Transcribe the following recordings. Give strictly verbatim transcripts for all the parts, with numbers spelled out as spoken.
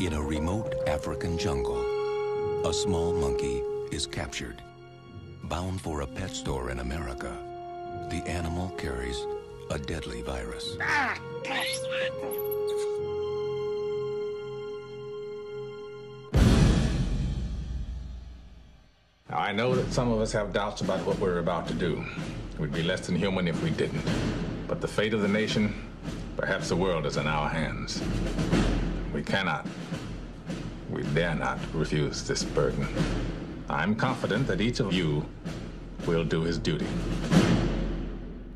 In a remote African jungle, a small monkey is captured. Bound for a pet store in America, the animal carries a deadly virus. Now, I know that some of us have doubts about what we're about to do. We'd be less than human if we didn't. But the fate of the nation, perhaps the world, is in our hands. We cannot, we dare not refuse this burden. I'm confident that each of you will do his duty.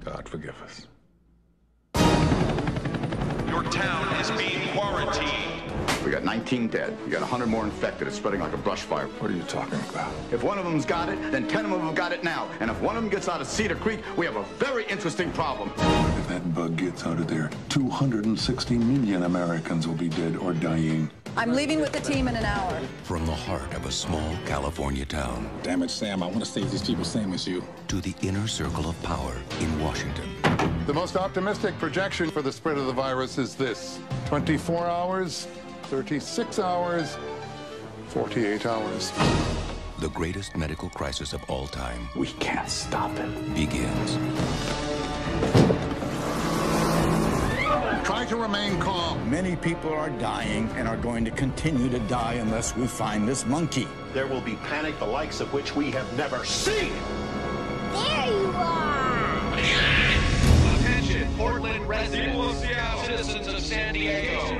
God forgive us. Your town is being quarantined. We got nineteen dead. We got one hundred more infected. It's spreading like a brush fire. What are you talking about? If one of them's got it, then ten of them got it now. And if one of them gets out of Cedar Creek, we have a very interesting problem. If that bug gets out of there, two hundred sixty million Americans will be dead or dying. I'm leaving with the team in an hour. From the heart of a small California town. Damn it, Sam, I want to save these people, same as you. To the inner circle of power in Washington. The most optimistic projection for the spread of the virus is this. twenty-four hours, thirty-six hours, forty-eight hours. The greatest medical crisis of all time. We can't stop it. Begins. Try to remain calm. Many people are dying and are going to continue to die unless we find this monkey. There will be panic the likes of which we have never seen. There you are! Attention, Portland residents, citizens of San Diego.